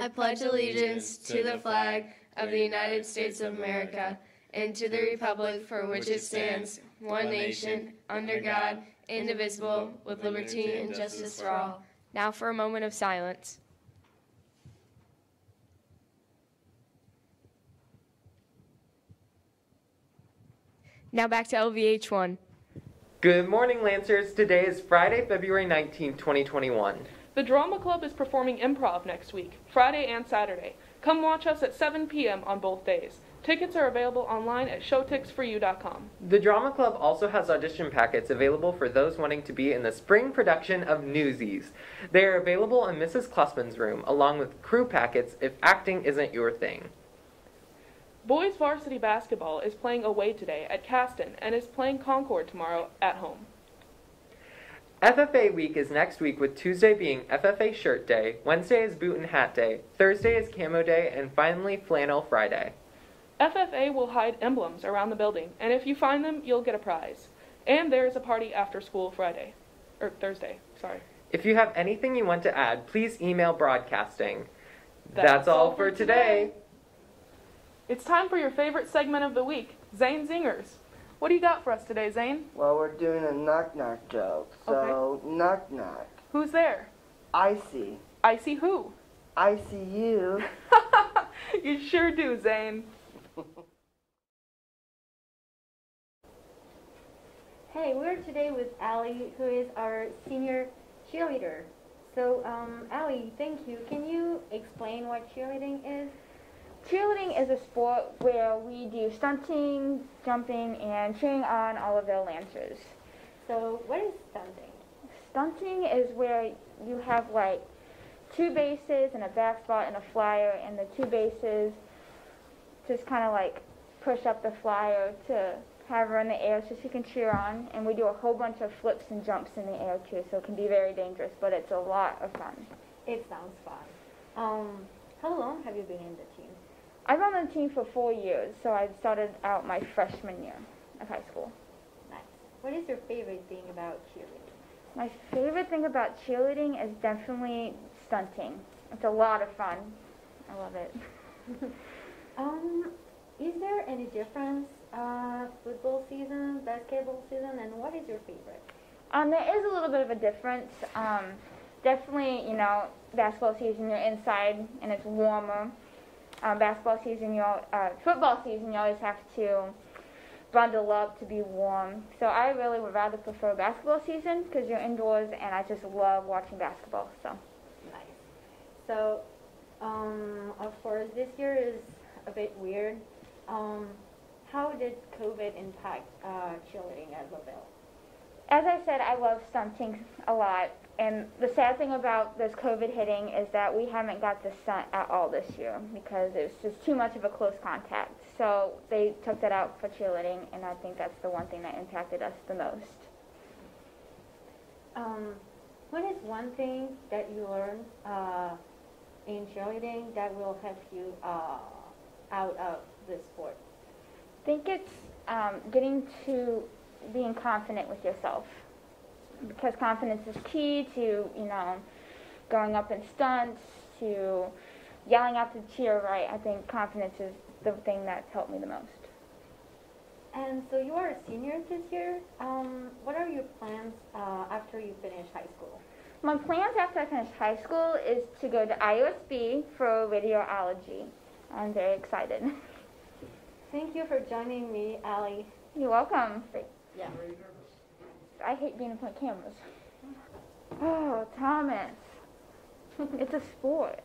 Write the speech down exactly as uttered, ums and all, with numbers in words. I pledge allegiance to the flag of the United States of America and to the republic for which it stands, one nation, under God, indivisible, with liberty and justice for all. Now for a moment of silence. Now back to L V H one. Good morning, Lancers. Today is Friday, February nineteenth, twenty twenty-one. The Drama Club is performing improv next week, Friday and Saturday. Come watch us at seven p m on both days. Tickets are available online at show tix for you dot com. The Drama Club also has audition packets available for those wanting to be in the spring production of Newsies. They are available in Missus Klusman's room, along with crew packets if acting isn't your thing. Boys varsity basketball is playing away today at Caston and is playing Concord tomorrow at home. F F A week is next week, with Tuesday being F F A shirt day, Wednesday is boot and hat day, Thursday is camo day, and finally flannel Friday. F F A will hide emblems around the building, and if you find them, you'll get a prize. And there is a party after school Friday, or Thursday, sorry. If you have anything you want to add, please email broadcasting. That's, That's all for today. today. It's time for your favorite segment of the week, Zane Zingers. What do you got for us today, Zane? Well, we're doing a knock-knock joke, so okay. Knock-knock. Who's there? Icy. Icy who? Icy you. You sure do, Zane. Hey, we're today with Allie, who is our senior cheerleader. So, um, Allie, thank you. Can you explain what cheerleading is? Cheerleading is a sport where we do stunting, jumping, and cheering on all of the Lancers. So, what is stunting? Stunting is where you have, like, two bases and a back spot and a flyer, and the two bases just kind of, like, push up the flyer to have her in the air so she can cheer on, and we do a whole bunch of flips and jumps in the air, too, so it can be very dangerous, but it's a lot of fun. It sounds fun. Um, how long have you been in the team? I've been on the team for four years, so I started out my freshman year of high school. Nice. What is your favorite thing about cheerleading? My favorite thing about cheerleading is definitely stunting. It's a lot of fun. I love it. um, is there any difference, uh, football season, basketball season, and what is your favorite? Um, there is a little bit of a difference. Um, definitely, you know, basketball season, you're inside and it's warmer. Um, basketball season, you all, uh, football season, you always have to bundle up to be warm. So I really would rather prefer basketball season because you're indoors, and I just love watching basketball. So nice. So, um, of course, this year is a bit weird. Um, how did COVID impact uh, cheerleading at LaVille? As I said, I love stunting a lot, and the sad thing about this COVID hitting is that we haven't got the stunt at all this year because it was just too much of a close contact. So they took that out for cheerleading, and I think that's the one thing that impacted us the most. Um, what is one thing that you learned uh, in cheerleading that will help you uh, out of the sport? I think it's um, getting to being confident with yourself, because confidence is key to, you know, going up in stunts, to yelling out to cheer right. I think confidence is the thing that's helped me the most. And so you are a senior this year. Um, what are your plans uh, after you finish high school? My plans after I finish high school is to go to I U S B for radiology. I'm very excited. Thank you for joining me, Allie. You're welcome. Yeah. I hate being in front of cameras. Oh, Thomas. It's a sport.